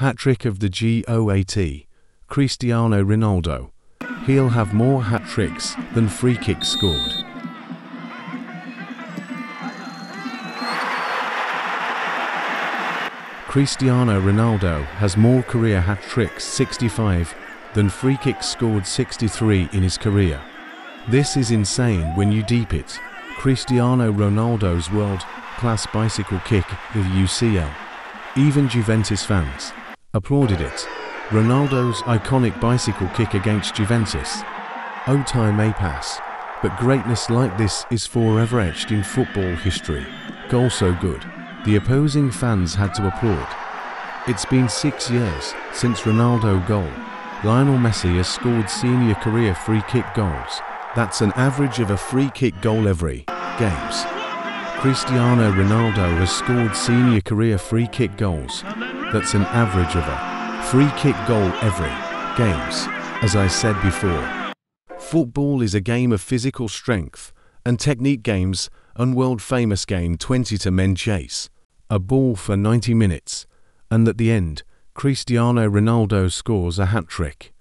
Hat-trick of the GOAT, Cristiano Ronaldo. He'll have more hat-tricks than free kicks scored. Cristiano Ronaldo has more career hat-tricks, 65, than free kicks scored, 63, in his career. This is insane when you deep it. Cristiano Ronaldo's world-class bicycle kick, the UCL. Even Juventus fans applauded it. Ronaldo's iconic bicycle kick against Juventus. Oh, time may pass, but greatness like this is forever etched in football history. Goal so good, the opposing fans had to applaud. It's been 6 years since Ronaldo's goal. Lionel Messi has scored senior career free kick goals. That's an average of a free kick goal every games. Cristiano Ronaldo has scored senior career free kick goals. That's an average of a free kick goal every games. As I said before, football is a game of physical strength and technique games, and world famous game 20 to men chase a ball for 90 minutes, and at the end, Cristiano Ronaldo scores a hat-trick.